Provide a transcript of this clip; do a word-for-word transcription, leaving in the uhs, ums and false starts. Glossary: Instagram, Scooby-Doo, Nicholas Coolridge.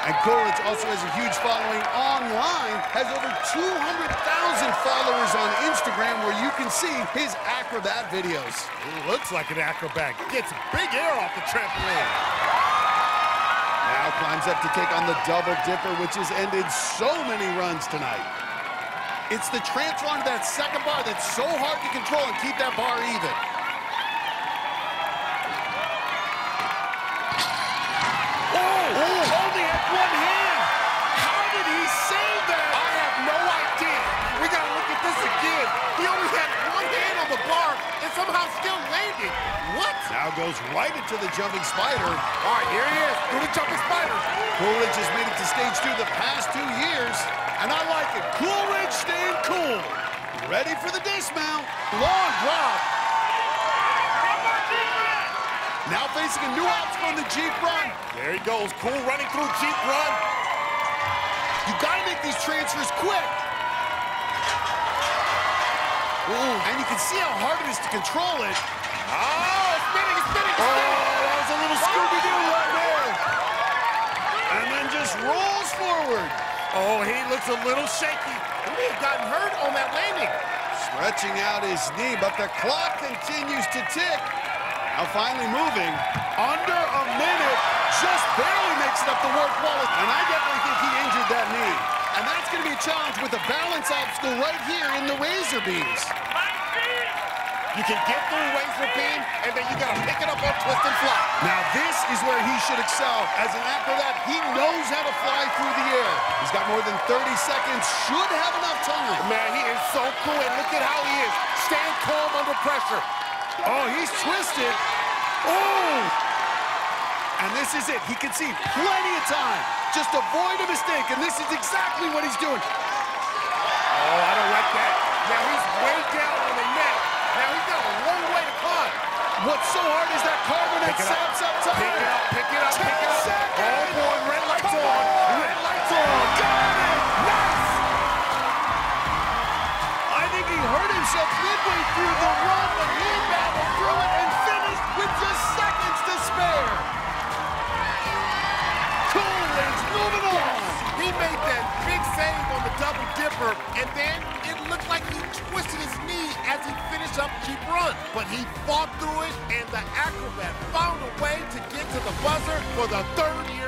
And Coolridge also has a huge following online, has over two hundred thousand followers on Instagram, where you can see his acrobat videos. He looks like an acrobat. Gets big air off the trampoline. Now climbs up to take on the double dipper, which has ended so many runs tonight. It's the transfer onto that second bar that's so hard to control and keep that bar even. Goes right into the jumping spider. All right, here he is, through the jumping spider. Coolridge has made it to stage two the past two years, and I like it. Coolridge staying cool. Ready for the dismount. Long drop. Now facing a new obstacle in the Jeep Run. There he goes, cool running through Jeep Run. You gotta make these transfers quick. Ooh, and you can see how hard it is to control it. Oh! Oh, that was a little Scooby-Doo right there. And then just rolls forward. Oh, he looks a little shaky. He may have gotten hurt on that landing. Stretching out his knee, but the clock continues to tick. Now finally moving. Under a minute, just barely makes it up the warp wall. And I definitely think he injured that knee. And that's going to be a challenge with a balance obstacle right here in the Razor Beams. You can get through Razor Beam, and then you got to pick it up on twist and fly. Now this is where he should excel. As an acrobat, he knows how to fly through the air. He's got more than thirty seconds, should have enough time. Man, he is so cool, and look at how he is. Staying calm under pressure. Oh, he's twisted. Oh! And this is it. He can see plenty of time. Just avoid a mistake, and this is exactly what he's doing. Oh, I don't like that. Now he's way down on the net. Now he's got a long way to climb. What's so hard is that carbonate saps up top. Pick it up, pick it up, pick it up. Oh boy, red light's on. Red light's on. Got it! Nice! I think he hurt himself midway through the run, but he battled through it and finished with just seconds to spare. Coolidge moving on. Yes. He made that big save on the double dipper, and then it looked like he twisted his knee as he finished up Jeep Run. But he fought through it, and the acrobat found a way to get to the buzzer for the third year.